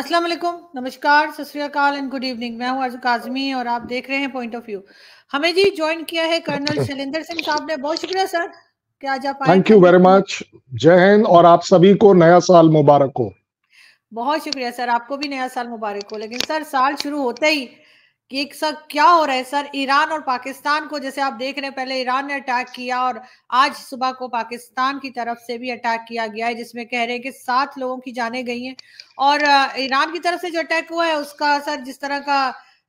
अस्सलाम वालेकुम, नमस्कार, सत श्री अकाल एंड गुड इवनिंग। मैं हूं अजू काजमी और आप देख रहे हैं पॉइंट ऑफ व्यू। हमें जी ज्वाइन किया है कर्नल शैलेंद्र सिंह साहब ने। बहुत शुक्रिया सर कि आज आप आए। थैंक यू वेरी मच, जय हिंद और आप सभी को नया साल मुबारक हो। बहुत शुक्रिया सर, आपको भी नया साल मुबारक हो। लेकिन सर साल शुरू होते ही एक सर क्या हो रहा है सर, ईरान और पाकिस्तान को जैसे आप देख रहे हैं, पहले ईरान ने अटैक किया और आज सुबह को पाकिस्तान की तरफ से भी अटैक किया गया है, जिसमें कह रहे हैं कि 7 लोगों की जानें गई हैं। और ईरान की तरफ से जो अटैक हुआ है उसका सर जिस तरह का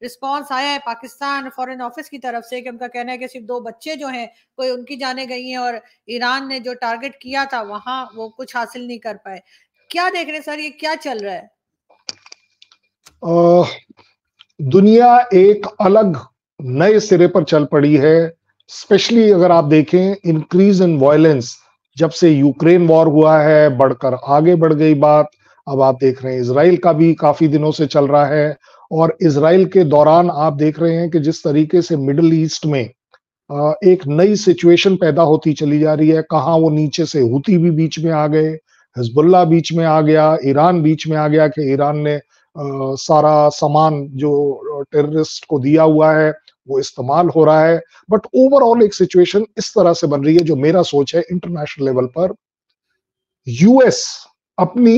रिस्पांस आया है पाकिस्तान फॉरेन ऑफिस की तरफ से कि उनका कहना है कि सिर्फ 2 बच्चे जो हैं कोई उनकी जानें गई हैं और ईरान ने जो टारगेट किया था वहां वो कुछ हासिल नहीं कर पाए। क्या देख रहे हैं सर, ये क्या चल रहा है? दुनिया एक अलग नए सिरे पर चल पड़ी है। स्पेशली अगर आप देखें इंक्रीज इन वायलेंस, जब से यूक्रेन वॉर हुआ है बढ़कर आगे बढ़ गई बात। अब आप देख रहे हैं इसराइल का भी काफी दिनों से चल रहा है और इसराइल के दौरान आप देख रहे हैं कि जिस तरीके से मिडल ईस्ट में एक नई सिचुएशन पैदा होती चली जा रही है। कहाँ वो नीचे से हूती भी बीच में आ गए, हिजबुल्ला बीच में आ गया, ईरान बीच में आ गया कि ईरान ने सारा सामान जो टेररिस्ट को दिया हुआ है वो इस्तेमाल हो रहा है। बट ओवरऑल एक सिचुएशन इस तरह से बन रही है। जो मेरा सोच है इंटरनेशनल लेवल पर यूएस अपनी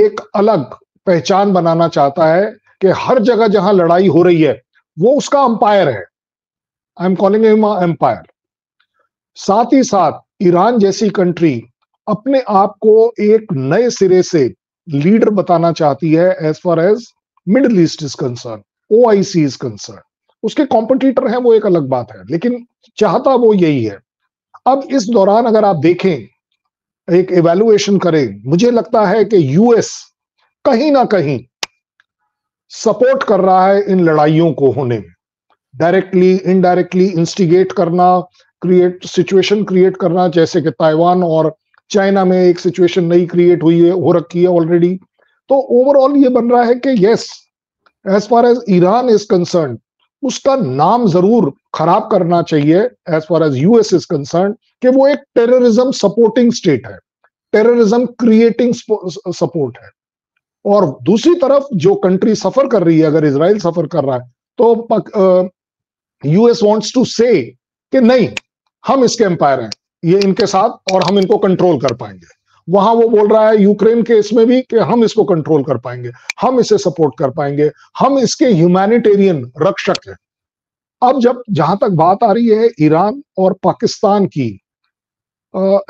एक अलग पहचान बनाना चाहता है कि हर जगह जहां लड़ाई हो रही है वो उसका अंपायर है। I am calling him umpire. साथ ही साथ ईरान जैसी कंट्री अपने आप को एक नए सिरे से लीडर बताना चाहती है as far as Middle East is concerned, OIC is concerned. उसके कॉम्पिटिटर हैं वो एक अलग बात है, लेकिन चाहता वो यही है। अब इस दौरान अगर आप देखें एक इवैल्यूएशन करें, मुझे लगता है कि यूएस कहीं ना कहीं सपोर्ट कर रहा है इन लड़ाइयों को होने में। डायरेक्टली इनडायरेक्टली इंस्टिगेट करना, क्रिएट सिचुएशन क्रिएट करना, जैसे कि ताइवान और चाइना में एक सिचुएशन नई क्रिएट हुई है, हो रखी है ऑलरेडी। तो ओवरऑल ये बन रहा है कि yes as far as Iran is concern उसका नाम जरूर खराब करना चाहिए as far as US is concern कि वो एक टेररिज्म सपोर्टिंग स्टेट है, टेररिज्म क्रिएटिंग सपोर्ट है। और दूसरी तरफ जो कंट्री सफर कर रही है, अगर इसराइल सफर कर रहा है तो यूएस वांट्स टू से कि नहीं हम इसके एम्पायर हैं, ये इनके साथ और हम इनको कंट्रोल कर पाएंगे। वहां वो बोल रहा है यूक्रेन के इसमें भी कि हम इसको कंट्रोल कर पाएंगे, हम इसे सपोर्ट कर पाएंगे, हम इसके ह्यूमैनिटेरियन रक्षक हैं। अब जब जहां तक बात आ रही है ईरान और पाकिस्तान की,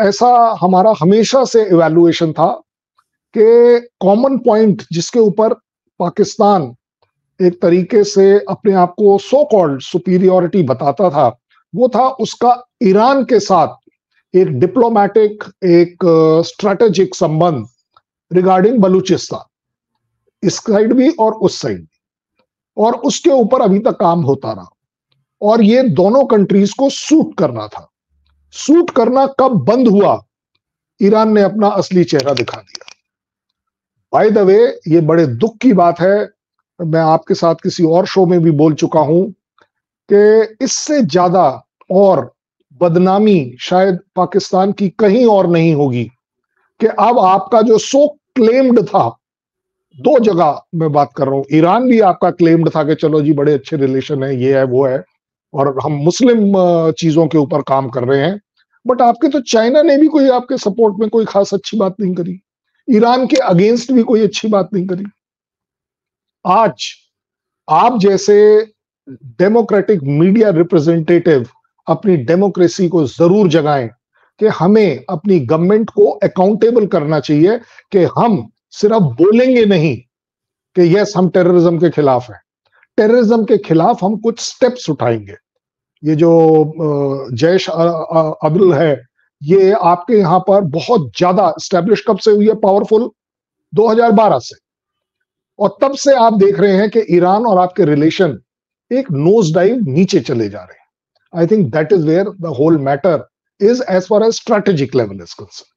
ऐसा हमारा हमेशा से इवैल्यूएशन था कि कॉमन पॉइंट जिसके ऊपर पाकिस्तान एक तरीके से अपने आप को सो कॉल्ड सुपीरियोरिटी बताता था वो था उसका ईरान के साथ एक डिप्लोमेटिक एक स्ट्रेटेजिक संबंध रिगार्डिंग बलूचिस्तान, इस साइड भी और उस साइड भी। और उसके ऊपर अभी तक काम होता रहा और ये दोनों कंट्रीज को सूट करना था। सूट करना कब बंद हुआ? ईरान ने अपना असली चेहरा दिखा दिया। बाय द वे ये बड़े दुख की बात है, मैं आपके साथ किसी और शो में भी बोल चुका हूं कि इससे ज्यादा और बदनामी शायद पाकिस्तान की कहीं और नहीं होगी कि अब आपका जो सो क्लेम्ड था, 2 जगह मैं बात कर रहा हूं, ईरान भी आपका क्लेम्ड था कि चलो जी बड़े अच्छे रिलेशन है, ये है वो है और हम मुस्लिम चीजों के ऊपर काम कर रहे हैं। बट आपके तो चाइना ने भी कोई आपके सपोर्ट में कोई खास अच्छी बात नहीं करी, ईरान के अगेंस्ट भी कोई अच्छी बात नहीं करी। आज आप जैसे डेमोक्रेटिक मीडिया रिप्रेजेंटेटिव अपनी डेमोक्रेसी को जरूर जगाएं कि हमें अपनी गवर्नमेंट को अकाउंटेबल करना चाहिए कि हम सिर्फ बोलेंगे नहीं कि यस हम टेररिज्म के खिलाफ हैं, टेररिज्म के खिलाफ हम कुछ स्टेप्स उठाएंगे। ये जो जैश अब्दुल है ये आपके यहाँ पर बहुत ज्यादा स्टैब्लिश कब से हुई है पावरफुल? 2012 से। और तब से आप देख रहे हैं कि ईरान और आपके रिलेशन एक नोज डाइव नीचे चले जा रहे हैं। I think that is where the whole matter is as far as strategic level is concerned.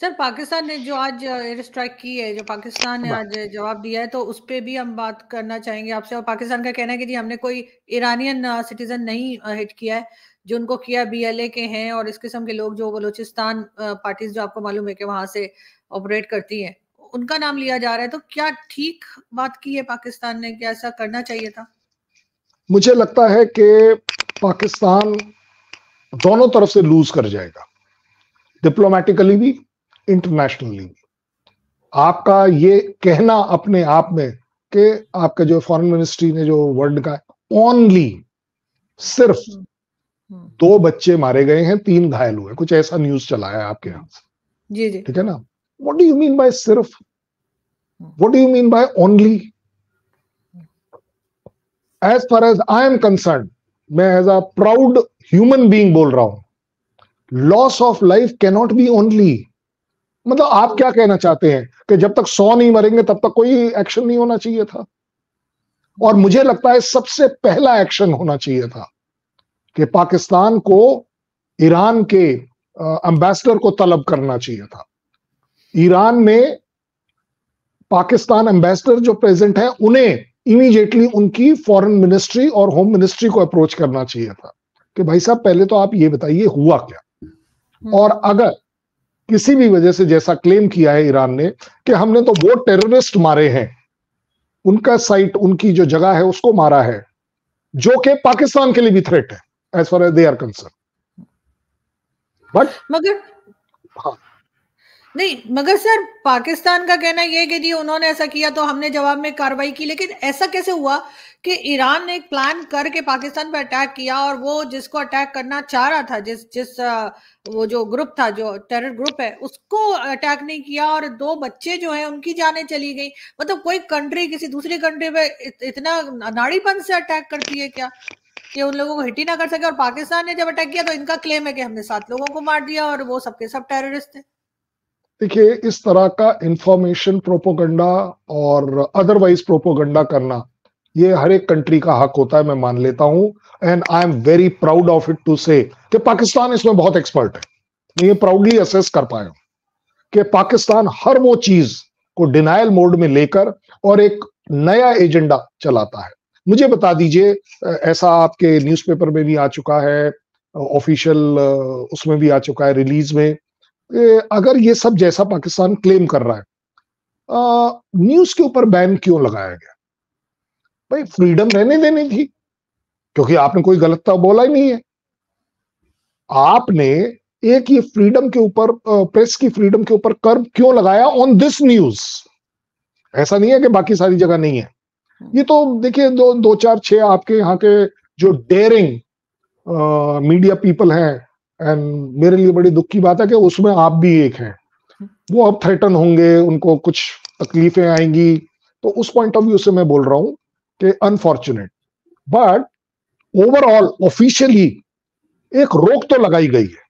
Sir Pakistan ने जो आज एयर स्ट्राइक की है, जो पाकिस्तान ने आज जवाब दिया है, तो उस पर भी हम बात करना चाहेंगे आपसे। और पाकिस्तान का कहना है कि जी हमने कोई ईरानियन सिटीजन नहीं हिट किया है, जो उनको किया BLA के हैं और इस किस्म के लोग जो बलूचिस्तान पार्टीज जो आपको मालूम है कि वहां से ऑपरेट करती है, उनका नाम लिया जा रहा है, तो क्या ठीक बात की है पाकिस्तान ने, क्या ऐसा करना चाहिए था? मुझे लगता है कि पाकिस्तान दोनों तरफ से लूज कर जाएगा, डिप्लोमेटिकली भी इंटरनेशनली भी। आपका ये कहना अपने आप में कि आपके जो फॉरेन मिनिस्ट्री ने जो वर्ड का ओनली सिर्फ 2 बच्चे मारे गए हैं 3 घायल हुए, कुछ ऐसा न्यूज चला है आपके यहाँ से, जी जी, ठीक है ना। What do you mean by सिर्फ, what do you mean by only? As far as I am concerned, मैं as a proud human being बोल रहा हूं, loss of life can not be only. मतलब आप क्या कहना चाहते हैं कि जब तक 100 नहीं मरेंगे तब तक कोई एक्शन नहीं होना चाहिए था? और मुझे लगता है सबसे पहला एक्शन होना चाहिए था कि पाकिस्तान को ईरान के एम्बेसडर को तलब करना चाहिए था। ईरान में पाकिस्तान एम्बेसडर जो प्रेजेंट है उन्हें इमीडिएटली उनकी फॉरेन मिनिस्ट्री और होम मिनिस्ट्री को अप्रोच करना चाहिए था कि भाई साहब पहले तो आप ये बताइए हुआ क्या। और अगर किसी भी वजह से जैसा क्लेम किया है ईरान ने कि हमने तो वो टेररिस्ट मारे हैं, उनका साइट, उनकी जो जगह है उसको मारा है, जो कि पाकिस्तान के लिए भी थ्रेट है as far as they are concerned. But मगर हाँ नहीं, मगर सर पाकिस्तान का कहना यह है कि जी उन्होंने ऐसा किया तो हमने जवाब में कार्रवाई की, लेकिन ऐसा कैसे हुआ कि ईरान ने एक प्लान करके पाकिस्तान पर अटैक किया और वो जिसको अटैक करना चाह रहा था, जिस वो जो ग्रुप था, जो टेरर ग्रुप है, उसको अटैक नहीं किया और 2 बच्चे जो हैं उनकी जानें चली गई। मतलब कोई कंट्री किसी दूसरी कंट्री पे इतना नाड़ीपन से अटैक करती है क्या कि उन लोगों को हिट ही ना कर सके? और पाकिस्तान ने जब अटैक किया तो इनका क्लेम है कि हमने 7 लोगों को मार दिया और वो सबके सब टेररिस्ट थे। देखिए, इस तरह का इंफॉर्मेशन प्रोपोगंडा और अदरवाइज प्रोपोगंडा करना ये हर एक कंट्री का हक होता है, मैं मान लेता हूं। And I am very proud of it to say कि पाकिस्तान इसमें बहुत एक्सपर्ट है। मैं ये प्राउडली असेस कर पाया हूं कि पाकिस्तान हर वो चीज को डिनायल मोड में लेकर और एक नया एजेंडा चलाता है। मुझे बता दीजिए, ऐसा आपके न्यूज़पेपर में भी आ चुका है, ऑफिशियल उसमें भी आ चुका है रिलीज में, अगर ये सब जैसा पाकिस्तान क्लेम कर रहा है, न्यूज के ऊपर बैन क्यों लगाया गया? भाई फ्रीडम रहने देनी थी, क्योंकि आपने कोई गलत तो बोला ही नहीं है। आपने एक ये फ्रीडम के ऊपर, प्रेस की फ्रीडम के ऊपर कर्ब क्यों लगाया ऑन दिस न्यूज? ऐसा नहीं है कि बाकी सारी जगह नहीं है। ये तो देखिए 2-4-6 आपके यहाँ के जो डेयरिंग मीडिया पीपल हैं, एंड मेरे लिए बड़ी दुख की बात है कि उसमें आप भी एक हैं, वो अब थ्रेटन होंगे, उनको कुछ तकलीफें आएंगी। तो उस पॉइंट ऑफ व्यू से मैं बोल रहा हूं कि अनफॉर्चुनेट, बट ओवरऑल ऑफिशियली एक रोक तो लगाई गई है।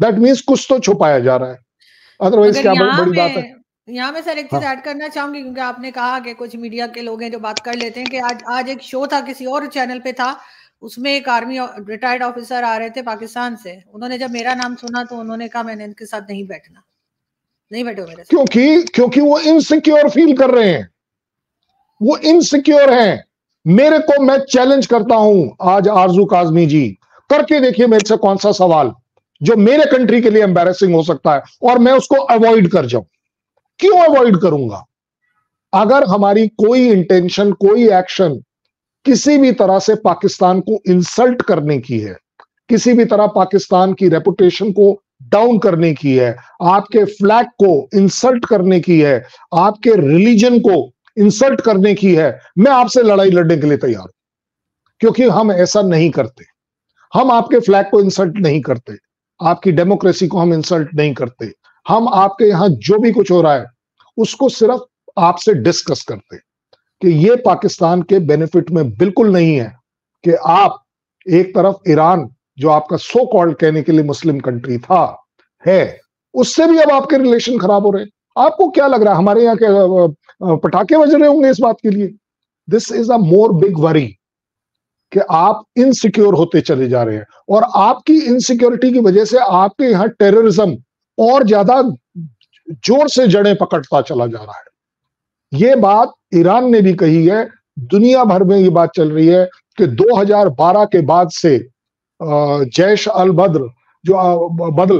दैट मींस कुछ तो छुपाया जा रहा है, अदरवाइज क्या बड़ी बात है। यहाँ में सर एक चीज ऐड करना चाहूंगी, क्योंकि आपने कहा कि कुछ मीडिया के लोग हैं जो बात कर लेते हैं कि आज एक शो था, किसी और चैनल पे था, उसमें एक आर्मी रिटायर्ड ऑफिसर आ रहे थे पाकिस्तान से। उन्होंने जब मेरा नाम सुना तो उन्होंने कहा मैंने इनके साथ नहीं बैठना, नहीं बैठो मेरे साथ, क्योंकि वो इनसिक्योर फील कर रहे हैं, वो इनसिक्योर हैं। मेरे को, मैं चैलेंज करता हूं आज आरजू काजमी जी, करके देखिए मेरे से कौन सा सवाल जो मेरे कंट्री के लिए एम्बैरेसिंग हो सकता है और मैं उसको अवॉइड कर जाऊं। क्यों अवॉइड करूंगा? अगर हमारी कोई इंटेंशन, कोई एक्शन किसी भी तरह से पाकिस्तान को इंसल्ट करने की है, किसी भी तरह पाकिस्तान की रेपुटेशन को डाउन करने की है, आपके फ्लैग को इंसल्ट करने की है, आपके रिलीजन को इंसल्ट करने की है, मैं आपसे लड़ाई लड़ने के लिए तैयार हूं, क्योंकि हम ऐसा नहीं करते। हम आपके फ्लैग को इंसल्ट नहीं करते, आपकी डेमोक्रेसी को हम इंसल्ट नहीं करते। हम आपके यहाँ जो भी कुछ हो रहा है उसको सिर्फ आपसे डिस्कस करते कि ये पाकिस्तान के बेनिफिट में बिल्कुल नहीं है कि आप एक तरफ ईरान, जो आपका सो कॉल्ड कहने के लिए मुस्लिम कंट्री था, है, उससे भी अब आपके रिलेशन खराब हो रहे हैं। आपको क्या लग रहा है हमारे यहाँ के पटाखे बज रहे होंगे इस बात के लिए? This is a more big worry कि आप इनसिक्योर होते चले जा रहे हैं और आपकी इनसिक्योरिटी की वजह से आपके यहाँ टेररिज्म और ज्यादा जोर से जड़ें पकड़ता चला जा रहा है। ये बात ईरान ने भी कही है, दुनिया भर में ये बात चल रही है कि 2012 के बाद से जैश अल बद्र, जो बदल,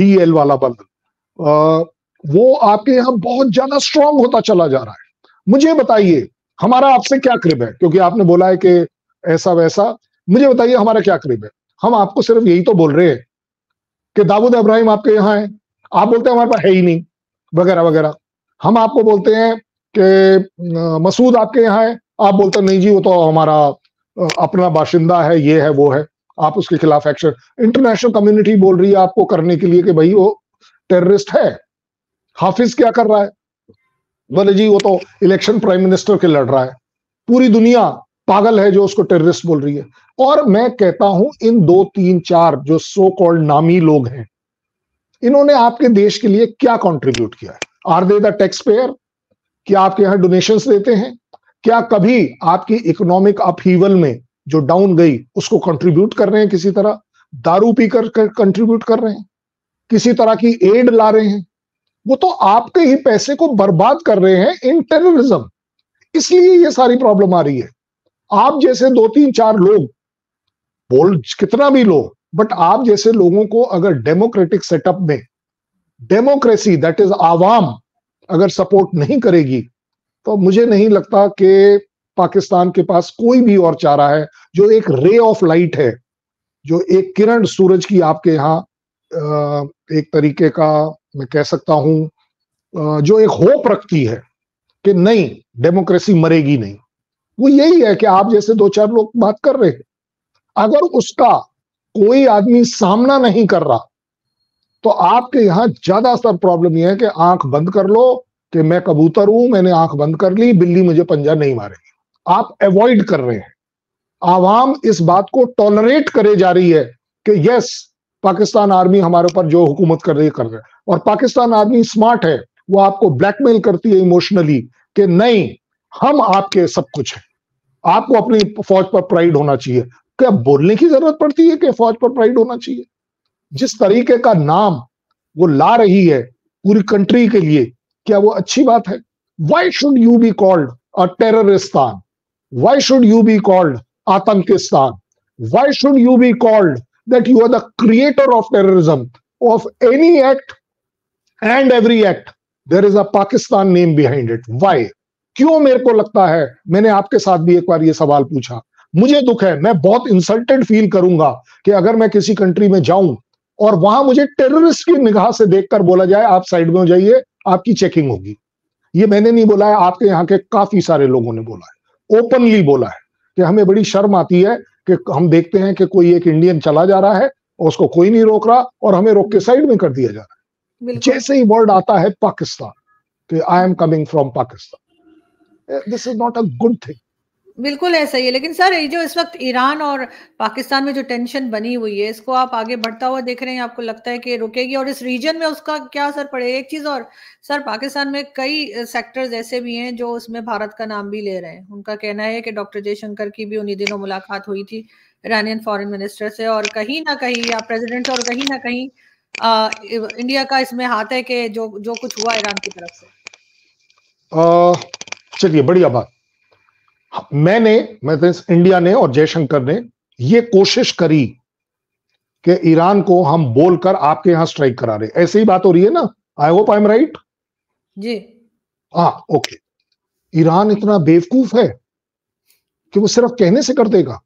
DL वाला बदल, वो आपके यहाँ बहुत ज्यादा स्ट्रांग होता चला जा रहा है। मुझे बताइए हमारा आपसे क्या करीब है, क्योंकि आपने बोला है कि ऐसा वैसा, मुझे बताइए हमारा क्या करीब है। हम आपको सिर्फ यही तो बोल रहे हैं कि दाऊद इब्राहिम आपके यहाँ है, आप बोलते हैं हमारे पास है ही नहीं वगैरह वगैरह। हम आपको बोलते हैं कि मसूद आपके यहाँ है, आप बोलते नहीं जी वो तो हमारा अपना बाशिंदा है, ये है वो है, आप उसके खिलाफ एक्शन। इंटरनेशनल कम्युनिटी बोल रही है आपको करने के लिए कि भाई वो टेररिस्ट है। हाफिज क्या कर रहा है? बोले जी वो तो इलेक्शन प्राइम मिनिस्टर के लड़ रहा है। पूरी दुनिया पागल है जो उसको टेररिस्ट बोल रही है। और मैं कहता हूं इन 2 3 4 जो सो कॉल्ड नामी लोग हैं, इन्होंने आपके देश के लिए क्या कंट्रीब्यूट किया है? Are they the tax payer? क्या आपके यहाँ डोनेशंस देते हैं? क्या कभी आपकी इकोनॉमिक अपहीवल में जो डाउन गई उसको कंट्रीब्यूट कर रहे हैं? किसी तरह दारू पीकर कंट्रीब्यूट कर रहे हैं, किसी तरह की एड ला रहे हैं? वो तो आपके ही पैसे को बर्बाद कर रहे हैं इन टेररिज्म। इसलिए ये सारी प्रॉब्लम आ रही है। आप जैसे 2 3 4 लोग बोल कितना भी लो, बट आप जैसे लोगों को अगर डेमोक्रेटिक सेटअप में डेमोक्रेसी दैट इज आवाम अगर सपोर्ट नहीं करेगी तो मुझे नहीं लगता कि पाकिस्तान के पास कोई भी और चारा है जो एक रे ऑफ लाइट है, जो एक किरण सूरज की आपके यहाँ एक तरीके का मैं कह सकता हूं जो एक होप रखती है कि नहीं डेमोक्रेसी मरेगी नहीं। वो यही है कि आप जैसे 2 4 लोग बात कर रहे हैं। अगर उसका कोई आदमी सामना नहीं कर रहा तो आपके यहाँ ज्यादातर प्रॉब्लम यह है कि आंख बंद कर लो कि मैं कबूतर हूं, मैंने आंख बंद कर ली, बिल्ली मुझे पंजा नहीं मारेगी। आप अवॉइड कर रहे हैं। आवाम इस बात को टॉलरेट करे जा रही है कि यस पाकिस्तान आर्मी हमारे ऊपर जो हुकूमत कर रही है कर रहे हैं। और पाकिस्तान आर्मी स्मार्ट है, वो आपको ब्लैकमेल करती है इमोशनली कि नहीं हम आपके सब कुछ है, आपको अपनी फौज पर प्राइड होना चाहिए। क्या बोलने की जरूरत पड़ती है कि फौज पर प्राइड होना चाहिए? जिस तरीके का नाम वो ला रही है पूरी कंट्री के लिए, क्या वो अच्छी बात है? Why should you be called a terroristan? Why should you be called Atankistan? Why should you be called that you are the creator of terrorism? Of any act and every act, there is a Pakistan name behind it. Why? क्यों मेरे को लगता है, मैंने आपके साथ भी एक बार ये सवाल पूछा, मुझे दुख है, मैं बहुत इंसल्टेड फील करूंगा कि अगर मैं किसी कंट्री में जाऊं और वहां मुझे टेररिस्ट की निगाह से देखकर बोला जाए आप साइड में हो जाइए, आपकी चेकिंग होगी। ये मैंने नहीं बोला है, आपके यहाँ के काफी सारे लोगों ने बोला है, ओपनली बोला है कि हमें बड़ी शर्म आती है कि हम देखते हैं कि कोई एक इंडियन चला जा रहा है और उसको कोई नहीं रोक रहा और हमें रोक के साइड में कर दिया जा रहा है। जैसे ही वर्ड आता है पाकिस्तान कि I am coming from Pakistan, this is not a good thing. बिल्कुल ऐसा ही है। लेकिन सर ये जो इस वक्त ईरान और पाकिस्तान में जो टेंशन बनी हुई है, इसको आप आगे बढ़ता हुआ देख रहे हैं, आपको लगता है कि रुकेगी? और इस रीजन में उसका क्या असर पड़ेगा? एक चीज और सर, पाकिस्तान में कई सेक्टर्स ऐसे भी हैं जो उसमें भारत का नाम भी ले रहे हैं। उनका कहना है कि डॉक्टर जे शंकर की भी उन्हीं दिनों मुलाकात हुई थी ईरानियन फॉरेन मिनिस्टर से, और कहीं ना कहीं या प्रेजिडेंट, और कहीं ना कहीं इंडिया का इसमें हाथ है कि जो कुछ हुआ ईरान की तरफ से। चलिए बढ़िया बात। मैं इंडिया ने और जयशंकर ने ये कोशिश करी कि ईरान को हम बोलकर आपके यहां स्ट्राइक करा रहे, ऐसी ही बात हो रही है ना? I hope I am right जी? हाँ ओके। ईरान इतना बेवकूफ है कि वो सिर्फ कहने से कर देगा।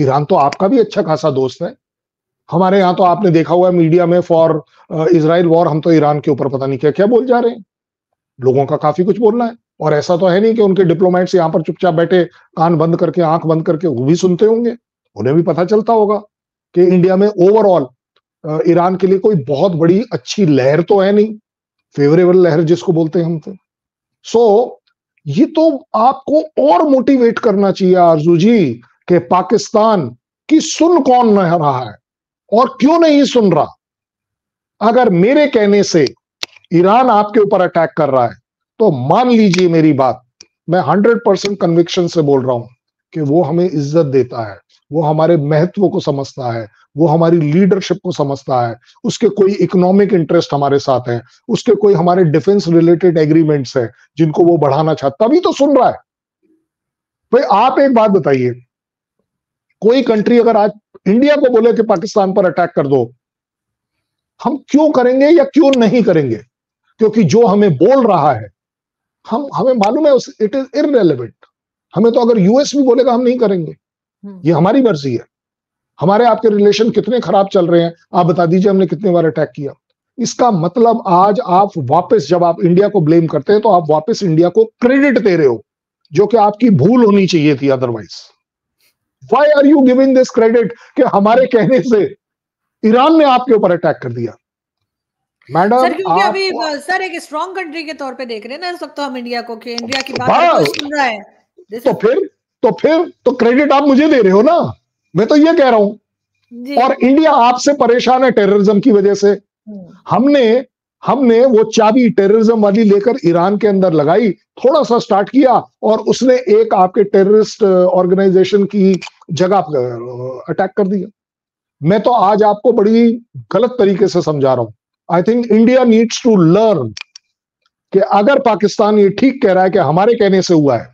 ईरान तो आपका भी अच्छा खासा दोस्त है। हमारे यहाँ तो आपने देखा हुआ है मीडिया में, फॉर इसराइल वॉर, हम तो ईरान के ऊपर पता नहीं क्या क्या बोल जा रहे हैं। लोगों का काफी कुछ बोलना है, और ऐसा तो है नहीं कि उनके डिप्लोमेट्स यहाँ पर चुपचाप बैठे कान बंद करके आंख बंद करके, वो भी सुनते होंगे, उन्हें भी पता चलता होगा कि इंडिया में ओवरऑल ईरान के लिए कोई बहुत बड़ी अच्छी लहर तो है नहीं, फेवरेबल लहर जिसको बोलते हैं हम तो। सो ये तो आपको और मोटिवेट करना चाहिए आरजू जी कि पाकिस्तान की सुन कौन नहीं रहा है और क्यों नहीं सुन रहा। अगर मेरे कहने से ईरान आपके ऊपर अटैक कर रहा है तो मान लीजिए मेरी बात, मैं 100% कन्विक्शन से बोल रहा हूं कि वो हमें इज्जत देता है, वो हमारे महत्व को समझता है, वो हमारी लीडरशिप को समझता है, उसके कोई इकोनॉमिक इंटरेस्ट हमारे साथ है, उसके कोई हमारे डिफेंस रिलेटेड एग्रीमेंट्स हैं जिनको वो बढ़ाना चाहता, तभी तो सुन रहा है। भाई आप एक बात बताइए, कोई कंट्री अगर आज इंडिया को बोले कि पाकिस्तान पर अटैक कर दो, हम क्यों करेंगे या क्यों नहीं करेंगे? क्योंकि जो हमें बोल रहा है हमें मालूम है इट इज इररिलेवेंट। हमें तो अगर यूएस भी बोलेगा हम नहीं करेंगे, ये हमारी मर्जी है। हमारे आपके रिलेशन कितने खराब चल रहे हैं, आप बता दीजिए हमने कितने बार अटैक किया। इसका मतलब आज आप वापस, जब आप इंडिया को ब्लेम करते हैं तो आप वापस इंडिया को क्रेडिट दे रहे हो, जो कि आपकी भूल होनी चाहिए थी otherwise. Why are you giving this credit कि हमारे कहने से ईरान ने आपके ऊपर अटैक कर दिया। मैडम सर, क्योंकि अभी सर एक स्ट्रांग कंट्री के तौर पे देख रहे हैं ना इस वक्त हम इंडिया को, कि इंडिया की बात सुन रहा है। तो फिर क्रेडिट आप मुझे दे रहे हो ना, मैं तो ये कह रहा हूं। और इंडिया आपसे परेशान है टेररिज्म की वजह से। हमने वो चाबी टेररिज्म वाली लेकर ईरान के अंदर लगाई, थोड़ा सा स्टार्ट किया और उसने एक आपके टेररिस्ट ऑर्गेनाइजेशन की जगह अटैक कर दिया। मैं तो आज आपको बड़ी गलत तरीके से समझा रहा हूं। I think India needs to learn कि अगर पाकिस्तान ये ठीक कह रहा है कि हमारे कहने से हुआ है,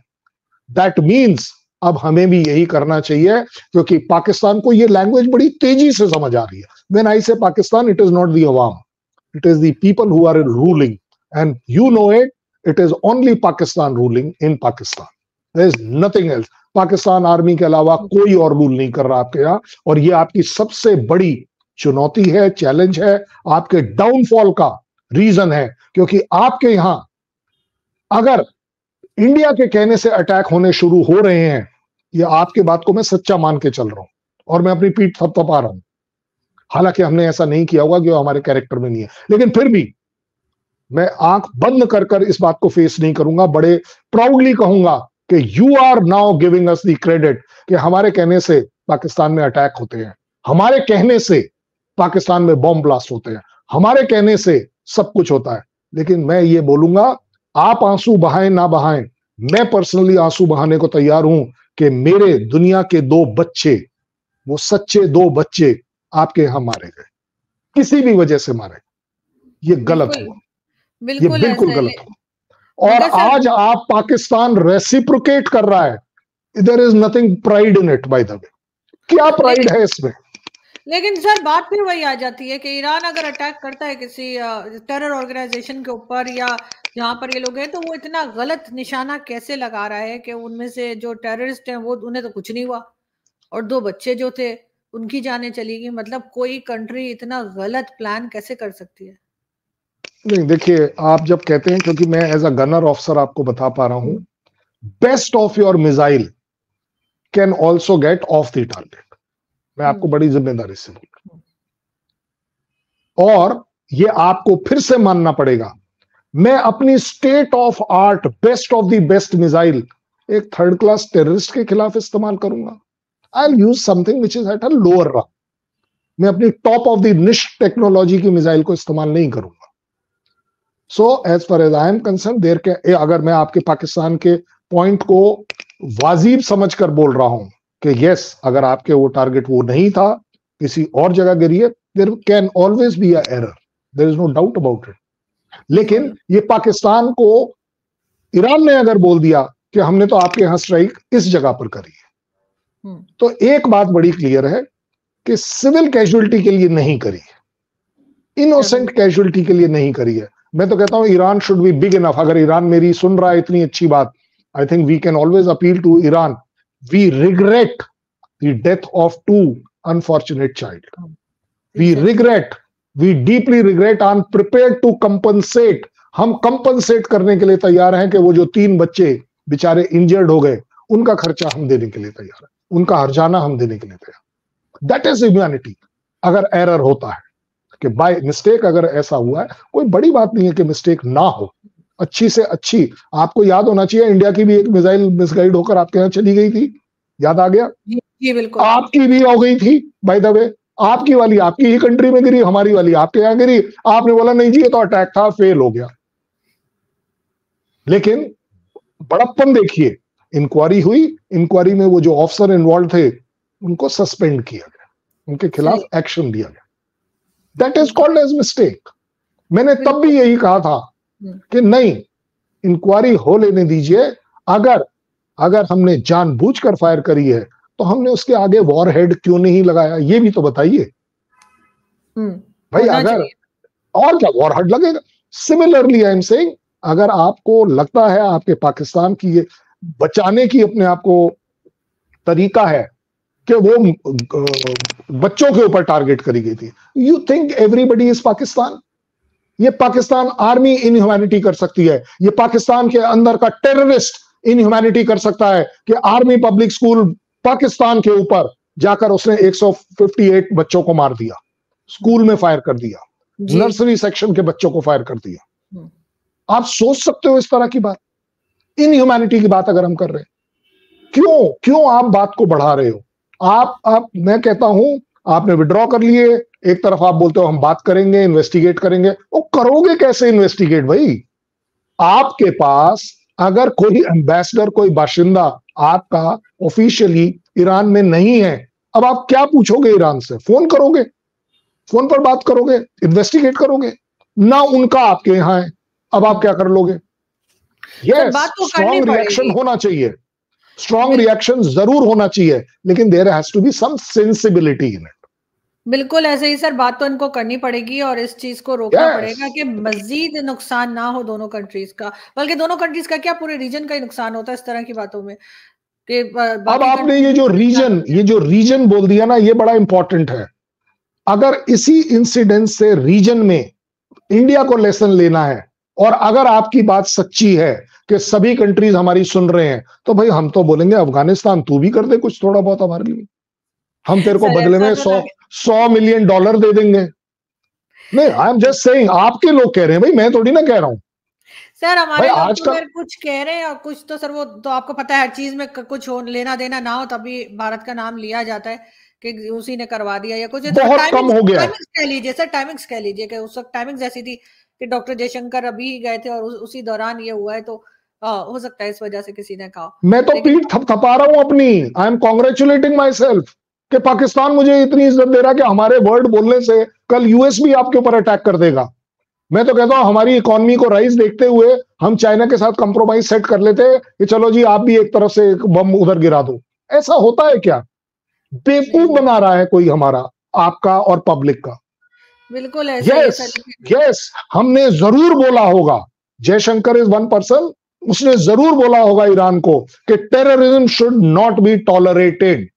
दैट मीन्स अब हमें भी यही करना चाहिए, क्योंकि पाकिस्तान को ये लैंग्वेज बड़ी तेजी से समझ आ रही है। When I say Pakistan, it is not the अवाम, it is the people who are ruling, and you know it is only Pakistan ruling in Pakistan, there is nothing else। Pakistan army के अलावा कोई और रूल नहीं कर रहा आपके यहाँ, और ये आपकी सबसे बड़ी चुनौती है, चैलेंज है, आपके डाउनफॉल का रीजन है। क्योंकि आपके यहाँ अगर इंडिया के कहने से अटैक होने शुरू हो रहे हैं, ये आपके बात को मैं सच्चा मान के चल रहा हूँ और मैं अपनी पीठ थपथपा रहा हूँ। हालांकि हमने ऐसा नहीं किया होगा, क्योंकि हमारे कैरेक्टर में नहीं है, लेकिन फिर भी मैं आंख बंद कर इस बात को फेस नहीं करूंगा। बड़े प्राउडली कहूंगा कि you are now giving us the credit कि हमारे कहने से पाकिस्तान में अटैक होते हैं, हमारे कहने से पाकिस्तान में बॉम्ब ब्लास्ट होते हैं, हमारे कहने से सब कुछ होता है। लेकिन मैं ये बोलूंगा, आप आंसू बहाएं ना बहाएं, मैं पर्सनली आंसू बहाने को तैयार हूं कि मेरे दुनिया के दो बच्चे, वो सच्चे दो बच्चे आपके यहाँ मारे गए, किसी भी वजह से मारे गए। ये गलत हुआ, ये बिल्कुल गलत हुआ। और आज आप पाकिस्तान रेसिप्रोकेट कर रहा है, there is nothing pride in it by the way. क्या प्राइड है इसमें? लेकिन सर बात भी वही आ जाती है कि ईरान अगर अटैक करता है किसी टेरर ऑर्गेनाइजेशन के ऊपर या जहां पर ये लोग हैं, तो वो इतना गलत निशाना कैसे लगा रहा है कि उनमें से जो टेररिस्ट हैं वो, उन्हें तो कुछ नहीं हुआ और दो बच्चे जो थे उनकी जाने चली गई। मतलब कोई कंट्री इतना गलत प्लान कैसे कर सकती है? नहीं देखिए, आप जब कहते हैं, क्योंकि मैं एज अ गनर ऑफिसर आपको बता पा रहा हूं, best of your missile can also get off the target. मैं आपको बड़ी जिम्मेदारी से बोल रहा हूं और ये आपको फिर से मानना पड़ेगा। मैं अपनी state of art best of the best missile एक थर्ड क्लास टेररिस्ट के खिलाफ इस्तेमाल करूंगा। I'll use something which is at a lower rank। मैं अपनी top of the niche technology की मिसाइल को इस्तेमाल नहीं करूंगा। So as far as I am concern, there के अगर मैं आपके पाकिस्तान के पॉइंट को वाजिब समझकर बोल रहा हूं कि यस, अगर आपके वो टारगेट वो नहीं था, किसी और जगह गिरी है, there can always be a error, there is no doubt about it. लेकिन ये पाकिस्तान को ईरान ने अगर बोल दिया कि हमने तो आपके यहां स्ट्राइक इस जगह पर करी, तो एक बात बड़ी क्लियर है कि सिविल कैजुअलिटी के लिए नहीं करी है, इनोसेंट कैजुअलिटी के लिए नहीं करी है। मैं तो कहता हूं Iran should be big enough. अगर ईरान मेरी सुन रहा है, इतनी अच्छी बात, I think we can always appeal to Iran, we regret the death of two unfortunate child, we regret, we deeply regret, I am prepared to compensate. हम कंपनसेट करने के लिए तैयार हैं कि वो जो तीन बच्चे बेचारे इंजर्ड हो गए, उनका खर्चा हम देने के लिए तैयार हैं, उनका हर्जाना हम देने के लिए तैयार। That is humanity. अगर एरर होता है कि बाय मिस्टेक अगर ऐसा हुआ है, कोई बड़ी बात नहीं है कि मिस्टेक ना हो, अच्छी से अच्छी। आपको याद होना चाहिए इंडिया की भी एक मिसाइल मिसगाइड होकर आपके यहाँ चली गई थी, याद आ गया? जी बिल्कुल। आपकी भी हो गई थी बाय द वे, आपकी वाली आपकी ही कंट्री में गिरी, हमारी वाली आपके यहाँ गिरी। आपने बोला नहीं जी ये तो अटैक था, फेल हो गया। लेकिन बड़प्पन देखिए, इंक्वायरी हुई, इंक्वायरी में वो जो ऑफिसर इन्वॉल्व थे उनको सस्पेंड किया गया, उनके खिलाफ एक्शन लिया गया। That is called as mistake. मैंने तब भी यही कहा था कि नहीं, इंक्वायरी हो लेने दीजिए। अगर हमने जानबूझकर फायर करी है तो हमने उसके आगे वॉरहेड क्यों नहीं लगाया, ये भी तो बताइए भाई। अगर और क्या वॉरहेड लगेगा? सिमिलरली आई एम सेइंग, अगर आपको लगता है आपके पाकिस्तान की ये बचाने की अपने आप को तरीका है कि वो बच्चों के ऊपर टारगेट करी गई थी, you think everybody is Pakistan? ये पाकिस्तान आर्मी इनह्यूमैनिटी कर सकती है, ये पाकिस्तान के अंदर का टेररिस्ट इनह्यूमैनिटी कर सकता है कि आर्मी पब्लिक स्कूल पाकिस्तान के ऊपर जाकर उसने 158 बच्चों को मार दिया, स्कूल में फायर कर दिया, नर्सरी सेक्शन के बच्चों को फायर कर दिया। आप सोच सकते हो इस तरह की बात? इनह्यूमैनिटी की बात अगर हम कर रहे हैं, क्यों आप बात को बढ़ा रहे हो? आप मैं कहता हूं आपने विड्रॉ कर लिए, एक तरफ आप बोलते हो हम बात करेंगे, इन्वेस्टिगेट करेंगे, वो करोगे कैसे इन्वेस्टिगेट भाई? आपके पास अगर कोई एम्बेसडर, कोई बाशिंदा आपका ऑफिशियली ईरान में नहीं है, अब आप क्या पूछोगे ईरान से? फोन करोगे, फोन पर बात करोगे, इन्वेस्टिगेट करोगे ना? उनका आपके यहाँ है, अब आप क्या कर लोगे? यस, स्ट्रॉन्ग रिएक्शन होना चाहिए, स्ट्रॉन्ग रिएक्शन जरूर होना चाहिए, लेकिन there has to be some sensibility in it. बिल्कुल ऐसे ही सर, बात तो इनको करनी पड़ेगी और इस चीज को रोकना पड़ेगा कि मजीद नुकसान ना हो दोनों कंट्रीज का, बल्कि दोनों कंट्रीज का क्या पूरे रीजन का ही नुकसान होता है इस तरह की बातों में। अब आपने ये जो रीजन बोल दिया ना, ये बड़ा इंपॉर्टेंट है। अगर इसी इंसिडेंट से रीजन में इंडिया को लेसन लेना है, और अगर आपकी बात सच्ची है कि सभी कंट्रीज हमारी सुन रहे हैं, तो भाई हम तो बोलेंगे अफगानिस्तान तू भी कर दे कुछ थोड़ा बहुत हमारे लिए, हम तेरे को बदले में $100 मिलियन दे देंगे। नहीं, आई एम जस्ट सेइंग, आपके लोग कह रहे हैं भाई, मैं थोड़ी ना कह रहा हूँ सर। हमारे आज का कुछ कह रहे हैं और कुछ तो सर वो तो आपको पता है, हर चीज में कुछ लेना देना ना हो तभी भारत का नाम लिया जाता है कि उसी ने करवा दिया या कुछ। बहुत कम हो गया। टाइमिंग्स कह लीजिए सर, टाइमिंग्स कह लीजिए कि उस वक्त टाइमिंग्स ऐसी थी कि डॉक्टर जे शंकर अभी गए थे और उसी दौरान ये हुआ है, तो हो सकता है इस वजह से किसी ने कहा। मैं तो पीठ थपथपा रहा हूँ अपनी, I am congratulating myself कि पाकिस्तान मुझे इतनी इज्जत दे रहा है कि हमारे वर्ड बोलने से कल यूएस भी आपके ऊपर अटैक कर देगा। मैं तो कहता हूं हमारी इकोनॉमी को राइज देखते हुए हम चाइना के साथ कंप्रोमाइज सेट कर लेते कि चलो जी आप भी एक तरफ से बम उधर गिरा दो। ऐसा होता है क्या? बेवकूफ बना रहा है कोई हमारा, आपका और पब्लिक का। बिल्कुल ऐसा है। यस, हमने जरूर बोला होगा, जयशंकर इज वन पर्सन, उसने जरूर बोला होगा ईरान को कि terrorism should not be tolerated,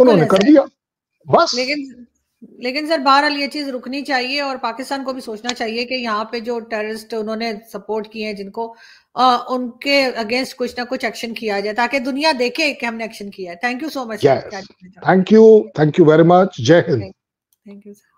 उन्होंने कर दिया बस। लेकिन सर बहरहाल ये चीज रुकनी चाहिए और पाकिस्तान को भी सोचना चाहिए कि यहाँ पे जो टेररिस्ट उन्होंने सपोर्ट किए हैं जिनको, उनके अगेंस्ट कुछ ना कुछ एक्शन किया जाए ताकि दुनिया देखे कि हमने एक्शन किया है। Thank you so much. Thank you very much. जय हिंद। Thank you.